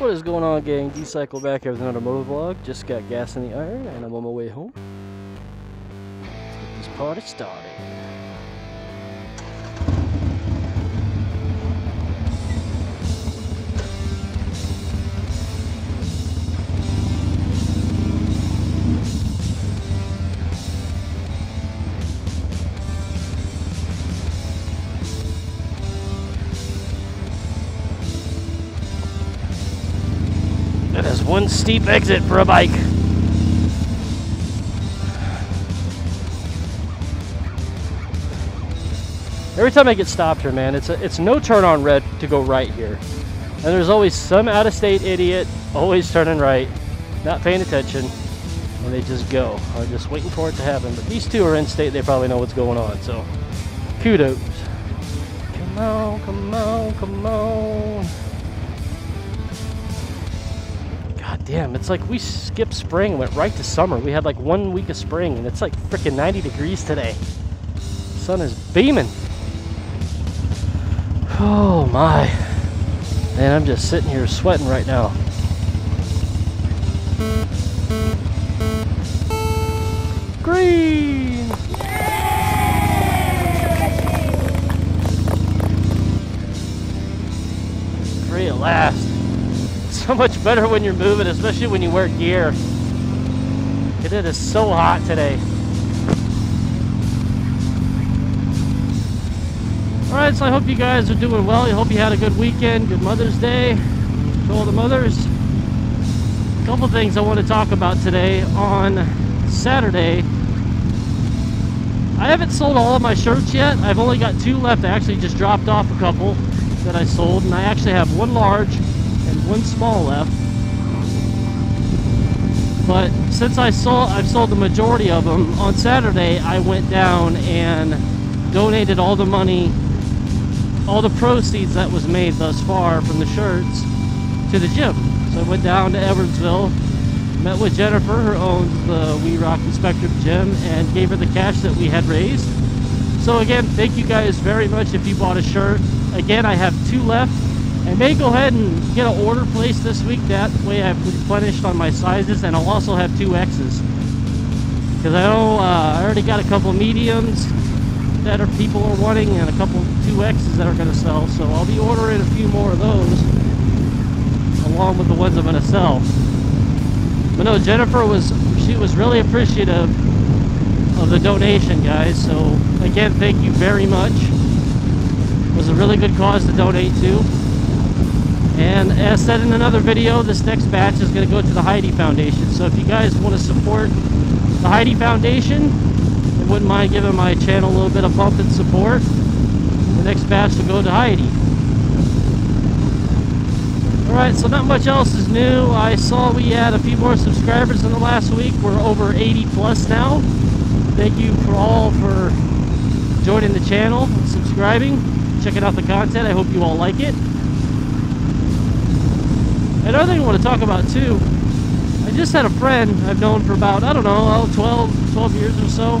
What is going on, gang? D-Cycle back here with another motor vlog. Just got gas in the iron and I'm on my way home. Let's get this party started. One steep exit for a bike. Every time I get stopped here, man, it's no turn on red to go right here. And there's always some out-of-state idiot always turning right, not paying attention, and they just go. I'm just waiting for it to happen. But these two are in state, they probably know what's going on, so kudos. Come on, come on, come on. Damn, it's like we skipped spring and went right to summer. We had like 1 week of spring and it's like freaking 90 degrees today. Sun is beaming. Oh my. Man, I'm just sitting here sweating right now. Green! Free at last. So much better when you're moving, especially when you wear gear. It is so hot today. Alright, so I hope you guys are doing well. I hope you had a good weekend, good Mother's Day to all the mothers. A couple things I want to talk about today. On Saturday, I haven't sold all of my shirts yet. I've only got 2 left. I actually just dropped off a couple that I sold, and I actually have 1 large and 1 small left. But since I've sold the majority of them, on Saturday I went down and donated all the money, all the proceeds that was made thus far from the shirts, to the gym. So I went down to Evansville, met with Jennifer, who owns the We Rock the Spectrum gym, and gave her the cash that we had raised. So again, thank you guys very much if you bought a shirt. Again, I have 2 left. I may go ahead and get an order placed this week. That way I've replenished on my sizes, and I'll also have 2 X's. Because I know I already got a couple mediums that are people are wanting, and a couple 2X's that are going to sell. So I'll be ordering a few more of those, along with the ones I'm going to sell. But no, Jennifer was really appreciative of the donation, guys. So again, thank you very much. It was a really good cause to donate to. And as said in another video, this next batch is going to go to the Heidi Foundation. So if you guys want to support the Heidi Foundation, I wouldn't mind giving my channel a little bit of bump and support. The next batch will go to Heidi. Alright, so not much else is new. I saw we had a few more subscribers in the last week. We're over 80 plus now. Thank you all for joining the channel, subscribing, checking out the content. I hope you all like it. Another thing I want to talk about too, I just had a friend I've known for about, I don't know, 12 years or so.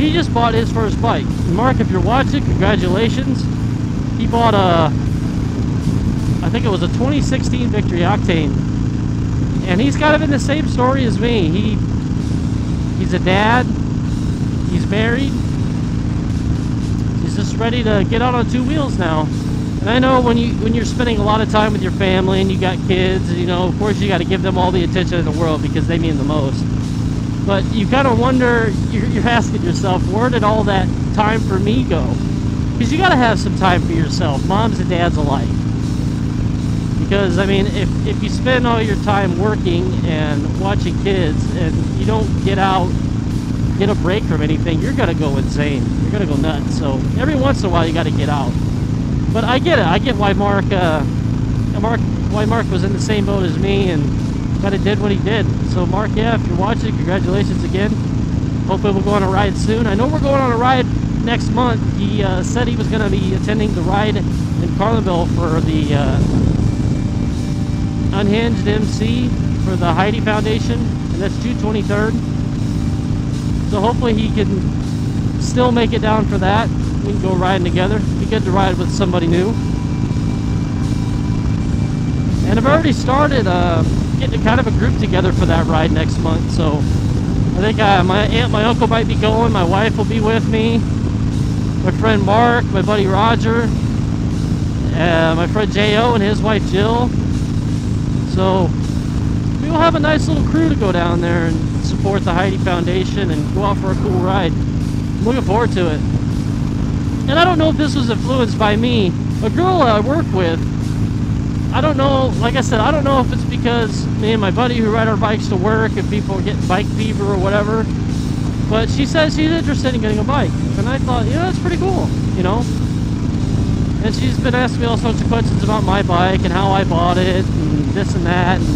He just bought his first bike. Mark, if you're watching, congratulations. He bought I think it was a 2016 Victory Octane. And he's kind of in the same story as me. He's a dad, he's married, he's just ready to get out on 2 wheels now. And I know when you're spending a lot of time with your family and you got kids, and, you know, of course you got to give them all the attention in the world because they mean the most. But you kind of wonder, you're asking yourself, where did all that time for me go? Because you got to have some time for yourself, moms and dads alike. Because, I mean, if you spend all your time working and watching kids and you don't get out, get a break from anything, you're going to go insane. You're going to go nuts. So every once in a while you got to get out. But I get it. I get why Mark was in the same boat as me and kind of did what he did. So Mark, yeah, if you're watching, congratulations again. Hopefully we'll go on a ride soon. I know we're going on a ride next month. He said he was going to be attending the ride in Carlinville for the Unhinged MC for the Heidi Foundation, and that's June 23rd. So hopefully he can still make it down for that. We can go riding together. It'd be good to ride with somebody new. I've already started getting kind of a group together for that ride next month, so I think my aunt, my uncle might be going, my wife will be with me, my friend Mark, my buddy Roger, my friend J.O. and his wife Jill. So we'll have a nice little crew to go down there and support the Heidi Foundation and go out for a cool ride. I'm looking forward to it. And I don't know if this was influenced by me. A girl I work with, I don't know, like I said, I don't know if it's because me and my buddy who ride our bikes to work and people get bike fever or whatever, but she says she's interested in getting a bike. And I thought, yeah, that's pretty cool, you know? And she's been asking me all sorts of questions about my bike and how I bought it and this and that. And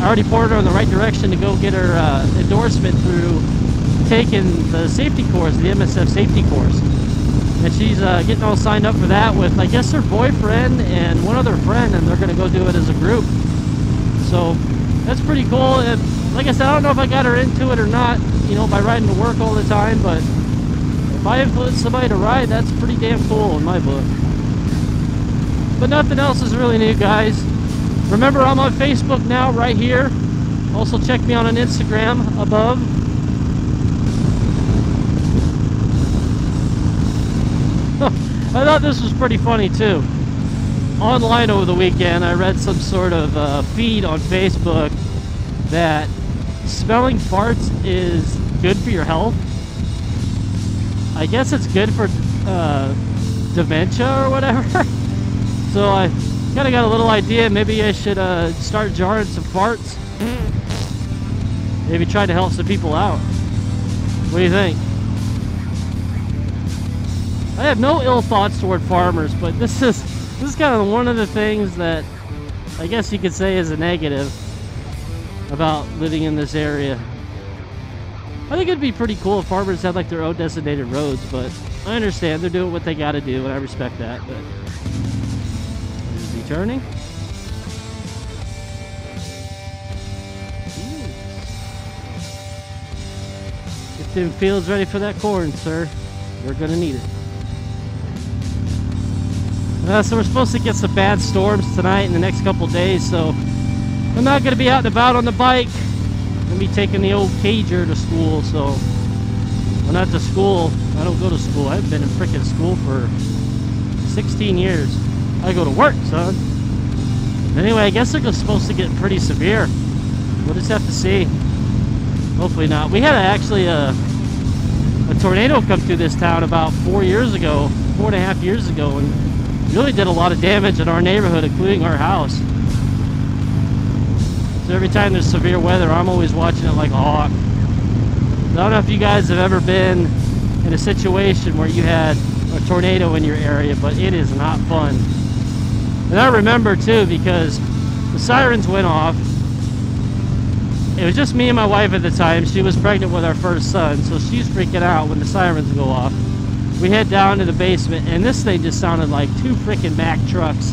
I already pointed her in the right direction to go get her endorsement through taking the safety course, the MSF safety course. And she's getting all signed up for that with, I guess, her boyfriend and one other friend, and they're going to go do it as a group. So that's pretty cool. And like I said, I don't know if I got her into it or not, you know, by riding to work all the time, but if I influence somebody to ride, that's pretty damn cool in my book. But nothing else is really new, guys. Remember, I'm on Facebook now, right here. Also check me out on Instagram above. I thought this was pretty funny too. Online over the weekend, I read some sort of feed on Facebook that smelling farts is good for your health. I guess it's good for dementia or whatever. So I kind of got a little idea. Maybe I should start jarring some farts. Maybe try to help some people out. What do you think? I have no ill thoughts toward farmers, but this is kind of one of the things that I guess you could say is a negative about living in this area. I think it'd be pretty cool if farmers had like their own designated roads, but I understand they're doing what they got to do, and I respect that. But is he turning? Ooh. Get them fields ready for that corn, sir. We're gonna need it. So we're supposed to get some bad storms tonight and the next couple days, so I'm not going to be out and about on the bike. I'm going to be taking the old cager to school, so... Well, not to school. I don't go to school. I haven't been in frickin' school for 16 years. I go to work, son. Anyway, I guess they're supposed to get pretty severe. We'll just have to see. Hopefully not. We had actually a tornado come through this town about 4.5 years ago, and really did a lot of damage in our neighborhood, including our house. So every time there's severe weather, I'm always watching it like a hawk. I don't know if you guys have ever been in a situation where you had a tornado in your area, but it is not fun. And I remember too, because the sirens went off. It was just me and my wife at the time. She was pregnant with our first son, so she's freaking out when the sirens go off. We head down to the basement, and this thing just sounded like two freaking Mack trucks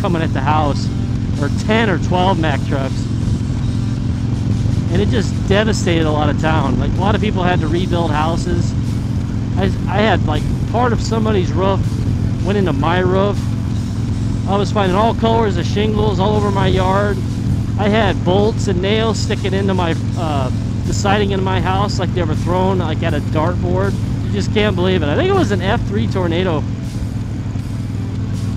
coming at the house, or 10 or 12 Mack trucks. And it just devastated a lot of town. Like, a lot of people had to rebuild houses. I had, like, part of somebody's roof went into my roof. I was finding all colors of shingles all over my yard. I had bolts and nails sticking into my, the siding in my house like they were thrown, like, at a dartboard. Just can't believe it. I think it was an F3 tornado.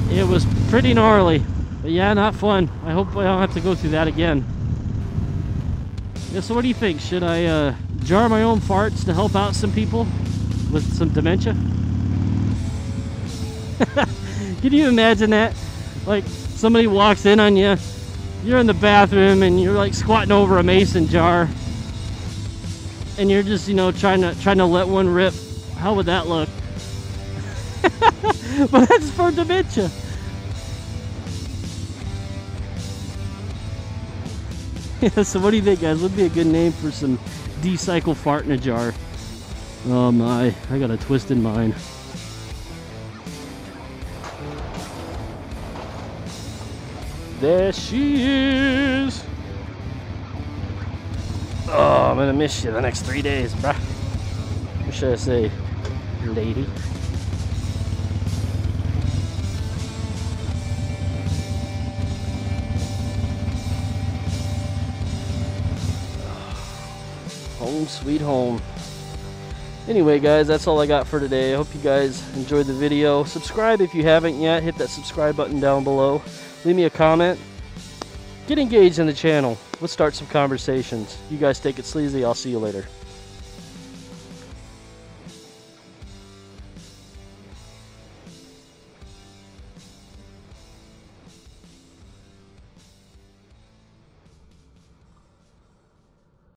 It was pretty gnarly, but yeah, not fun. I hope I don't have to go through that again. Yeah, so what do you think? Should I jar my own farts to help out some people with some dementia? Can you imagine that? Like, somebody walks in on you, you're in the bathroom, and you're like squatting over a mason jar, and you're just, you know, trying to let one rip. How would that look? But that's for dementia. Yeah, so what do you think, guys? Would be a good name for some D-Cycle fart in a jar. Oh my, I got a twist in mine. There she is. Oh, I'm gonna miss you the next 3 days, bruh. What should I say? Lady. home sweet home. Anyway guys, that's all I got for today. I hope you guys enjoyed the video. Subscribe if you haven't yet. Hit that subscribe button down below. Leave me a comment. Get engaged in the channel. Let's start some conversations. You guys take it sleazy. I'll see you later.